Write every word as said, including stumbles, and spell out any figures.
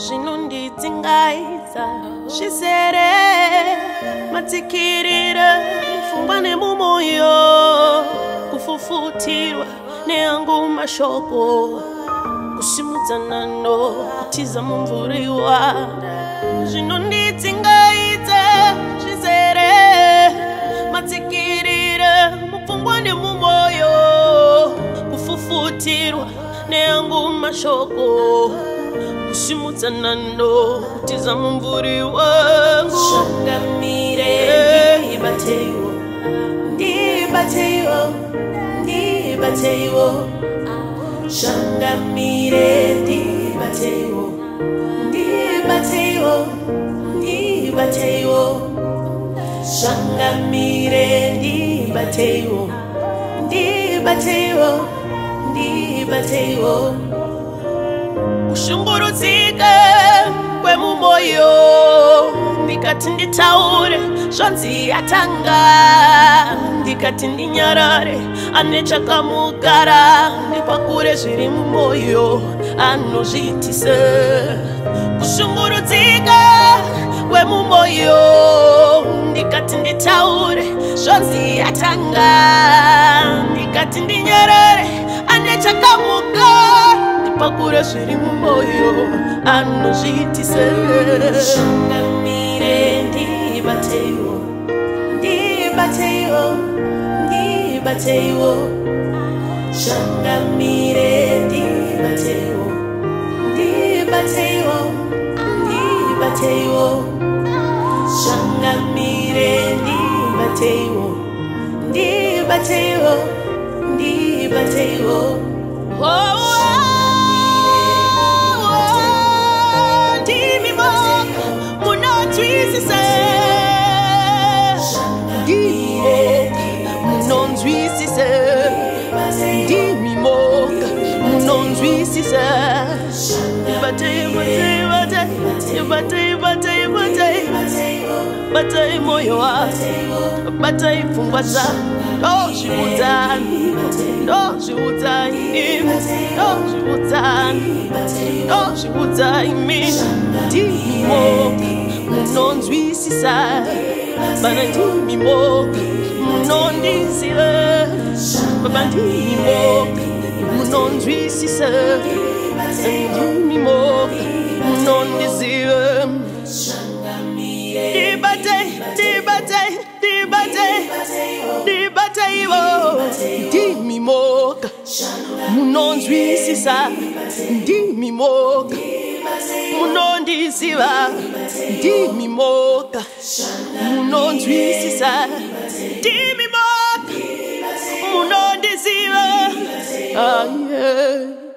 zvinondidzingaiza zvizere matsikirira pfungwa nemumoyo kufufutirwa neangu mashoko kusimudzana notiza mumvura iwanda zvinondidzingaiza zvizere matsikirira mupfungwa nemumoyo kufufutirwa neangu mashoko kusimudzana notiza mumvuri wangu shangamire ndibateiwo ndibateiwo ndibateiwo shangamire ndibateiwo ndibateiwo ndibateiwo shangamire ndibateiwo ndibateiwo ndibateiwo kushungurudzika kwemumoyo ndikati nditaure zvanzi yatanga ndikati ndinyarare ane chakamugara ndipakure zviri mumoyo anozviitise kushungurudzika kwemumoyo ndikati nditaure zvanzi yatanga ndikati ndinyarare ane chakamugara pakure zviri mumoyo anozviitise shangamire ndibateiwo ndibateiwo ndibateiwo shangamire ndibateiwo ndibateiwo ndibateiwo shangamire ndibateiwo ndibateiwo ndibateiwo oh batai moyo wangu batai pfungwa dzangu zviudzani ndozviudzani ndozviudzani ndozviudzani ndimoka munonzwisisa bana ndimoka munondiziva baba ndimoka munonzwisisa ndimoka munondiziva Ndibateiwo, ndibateiwo, ndibateiwo, ndimimoka, munonzwisisa, ndimimoka, munondiziva, ndimimoka, munonzwisisa, ndimimoka, munondiziva, ah yeah.